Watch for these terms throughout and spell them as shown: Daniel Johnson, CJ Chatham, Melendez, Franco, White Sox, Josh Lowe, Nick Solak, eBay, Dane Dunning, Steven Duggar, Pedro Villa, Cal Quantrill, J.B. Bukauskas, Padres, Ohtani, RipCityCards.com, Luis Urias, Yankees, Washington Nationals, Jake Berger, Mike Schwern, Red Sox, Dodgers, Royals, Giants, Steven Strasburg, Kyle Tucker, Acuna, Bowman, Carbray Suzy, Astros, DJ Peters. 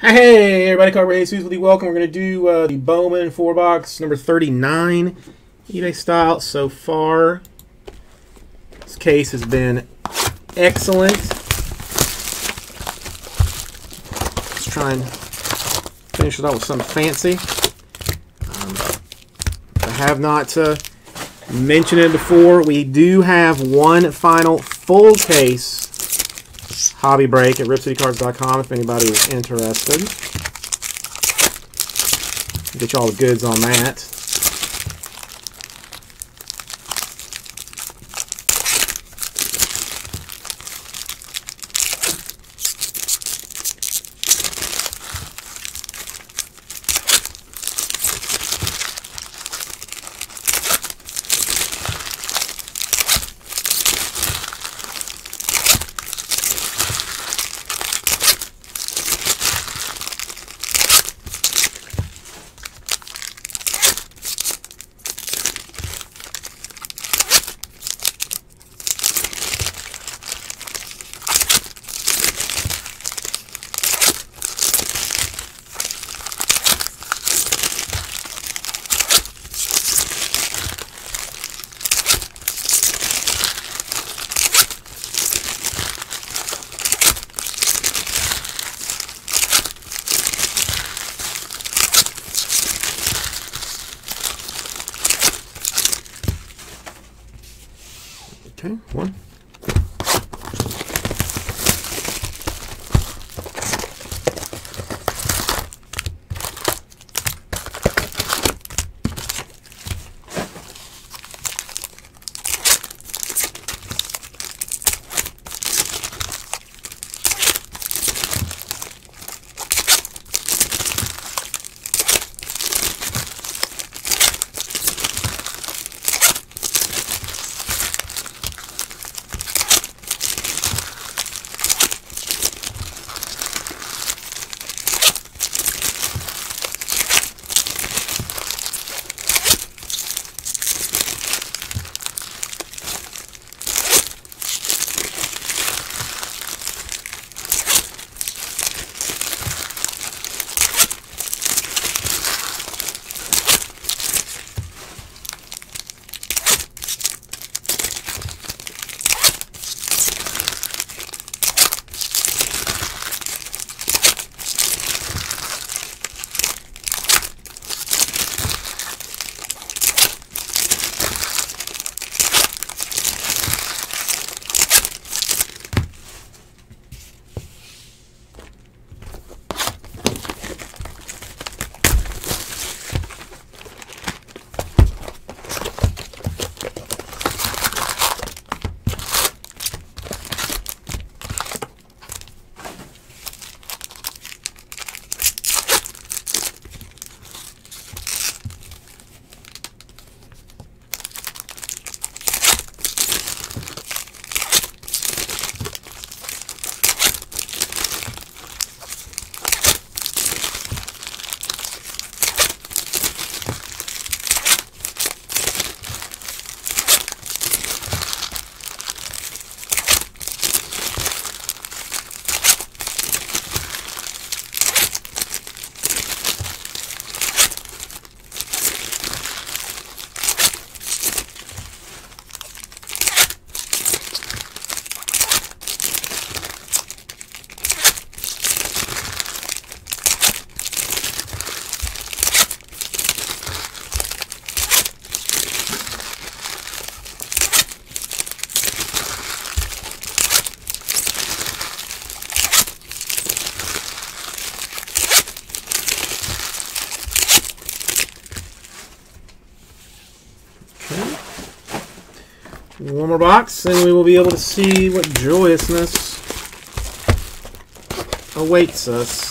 Hey everybody, Carbray Suzy with you. Welcome. We're going to do the Bowman 4-box, number 39, eBay style so far. This case has been excellent. Let's try and finish it out with something fancy. I have not mentioned it before. We do have one final full case hobby break at RipCityCards.com if anybody is interested. Get y'all the goods on that. Okay, one. One more box, and we will be able to see what joyousness awaits us.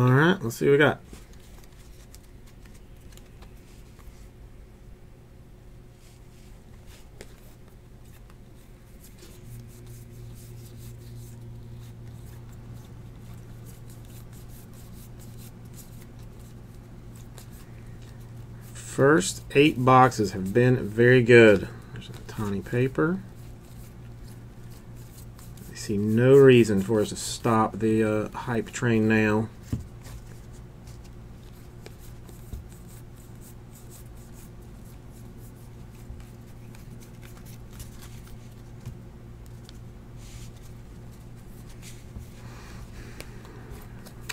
All right, let's see what we got. First 8 boxes have been very good. There's a Ohtani paper. I see no reason for us to stop the hype train now.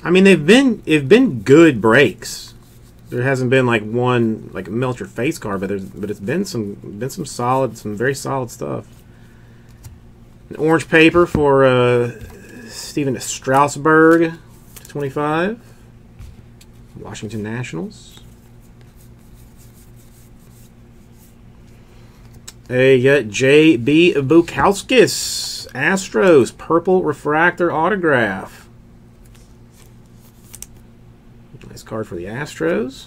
I mean, they've been good breaks. There hasn't been like one like melt your face card, but it's been some very solid stuff. An orange paper for Steven Strasburg, 25, Washington Nationals. Hey, you got J.B. Bukauskas, Astros, purple refractor autograph. Card for the Astros.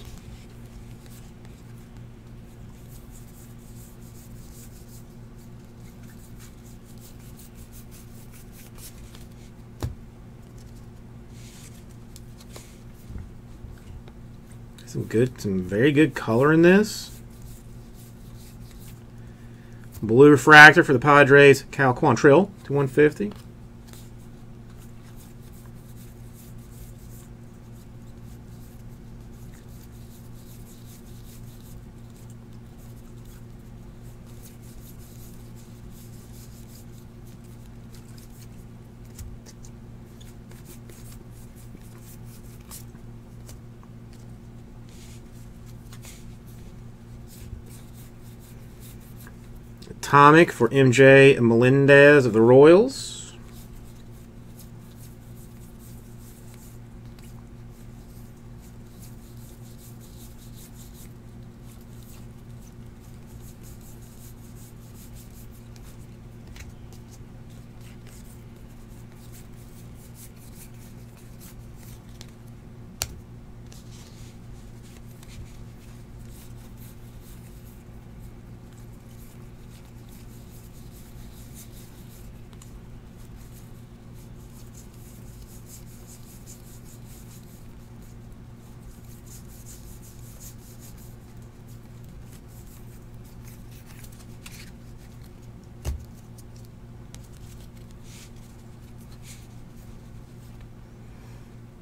Some very good color in this. Blue refractor for the Padres, Cal Quantrill, /150. Atomic for MJ and Melendez of the Royals.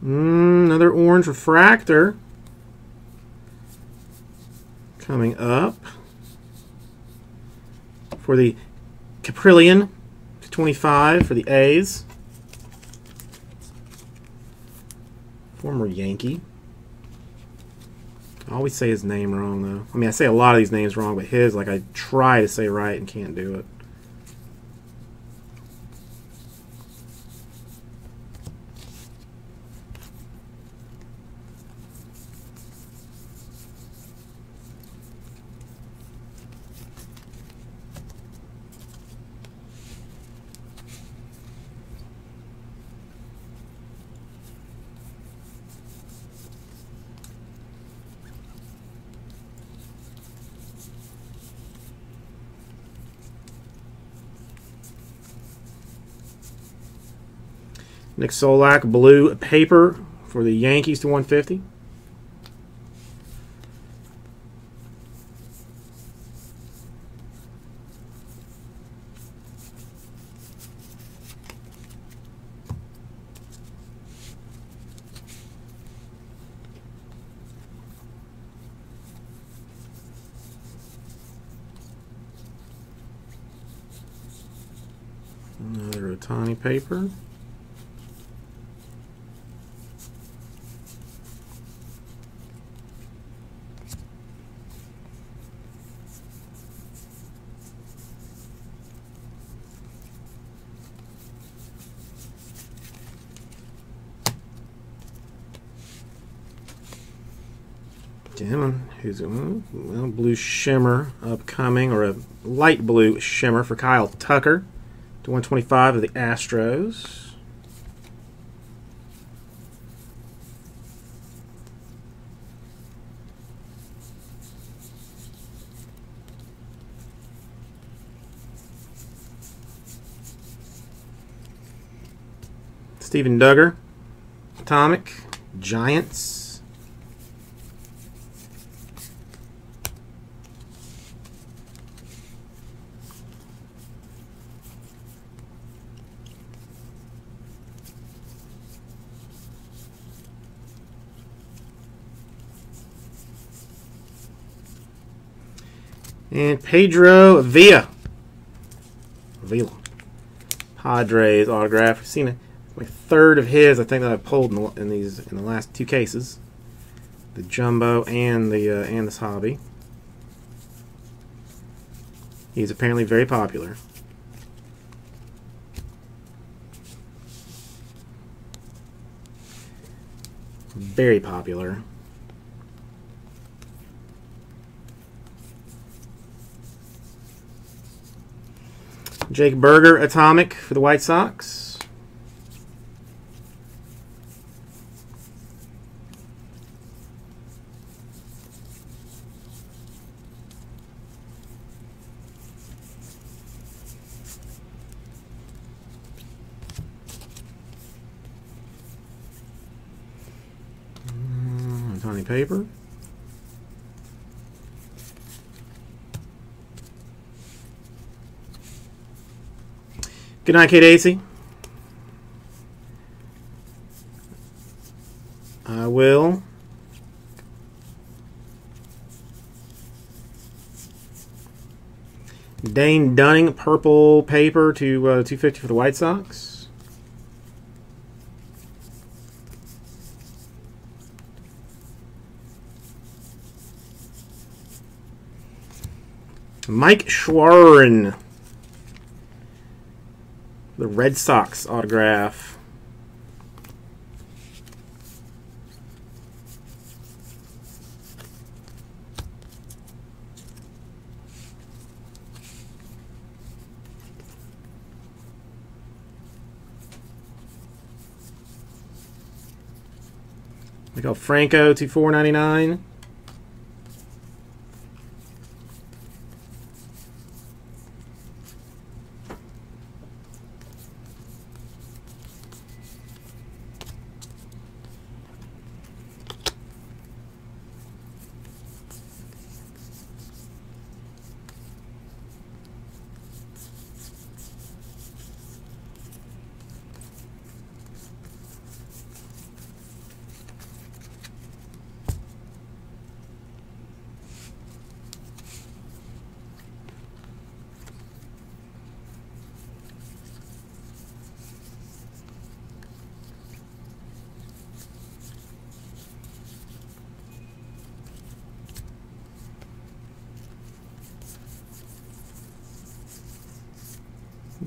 Another orange refractor coming up for the Caprillion, /25 for the A's. Former Yankee. I always say his name wrong, though. I mean, I say a lot of these names wrong, but his, like, I try to say right and can't do it. Nick Solak, blue paper for the Yankees, /150. Another Ohtani paper. Who's it? Well, blue shimmer upcoming, or a light blue shimmer for Kyle Tucker, /125 of the Astros. Steven Duggar, Atomic, Giants. And Pedro Villa. Padres autograph. We've seen a third of his, I think, that I pulled in the last two cases, the jumbo and the and this hobby. He's apparently very popular. Very popular. Jake Berger, Atomic for the White Sox. Ohtani paper. Good night, Kate Acey. I will Dane Dunning, purple paper to 250 for the White Sox. Mike Schwern, the Red Sox autograph. We go Franco to $4.99.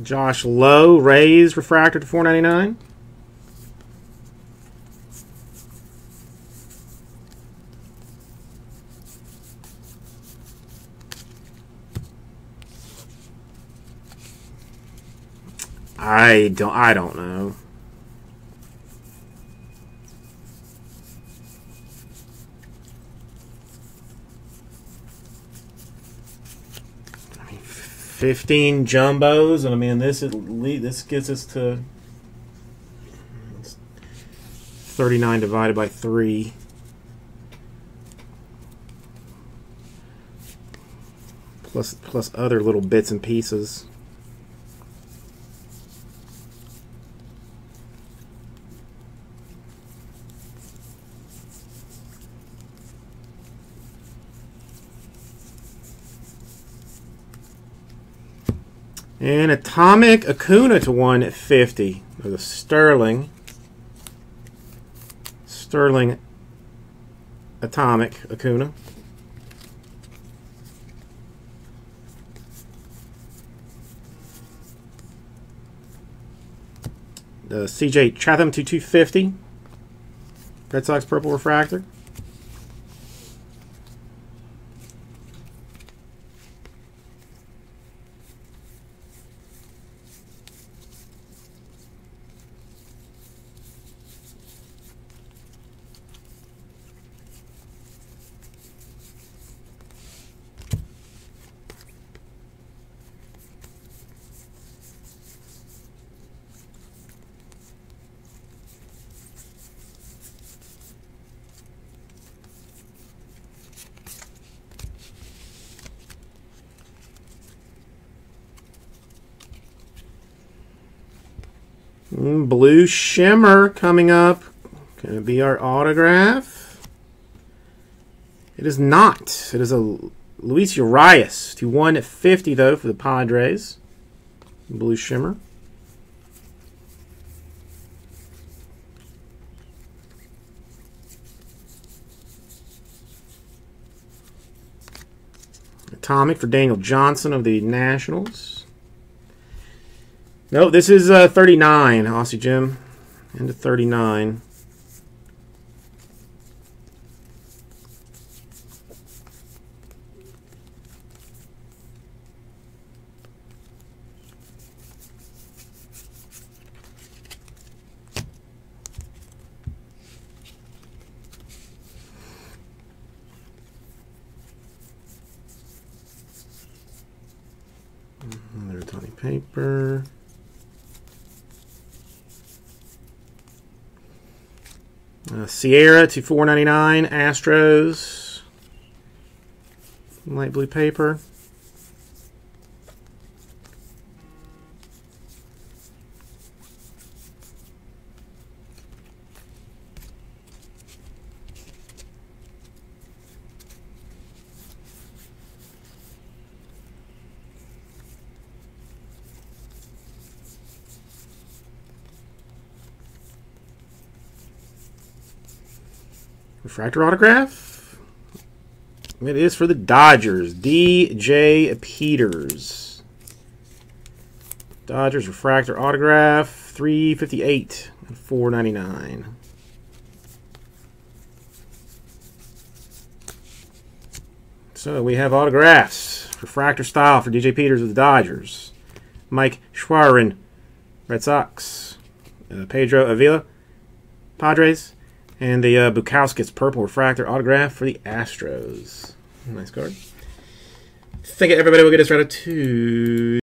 Josh Lowe, Rays refractor to $4.99. I don't know. I mean, 15 jumbos, and I mean this gets us to 39 divided by 3. Plus other little bits and pieces. And Atomic Acuna to 150. There's a Sterling Atomic Acuna. The CJ Chatham to 250. Red Sox purple refractor. Blue Shimmer coming up. Going to be our autograph. It is not. It is a Luis Urias. /150, though, for the Padres. Blue Shimmer. Atomic for Daniel Johnson of the Nationals. No, this is 39, Aussie Jim. Into 39. Another Ohtani paper. Sierra /499, Astros, light blue paper. Refractor autograph. It is for the Dodgers. DJ Peters. Dodgers refractor autograph. $3.58 and $4.99. So we have autographs. Refractor style for DJ Peters of the Dodgers. Mike Schwern, Red Sox. Pedro Villa, Padres. And the Bukauskas purple refractor autograph for the Astros. Nice card. I think everybody will get us right up to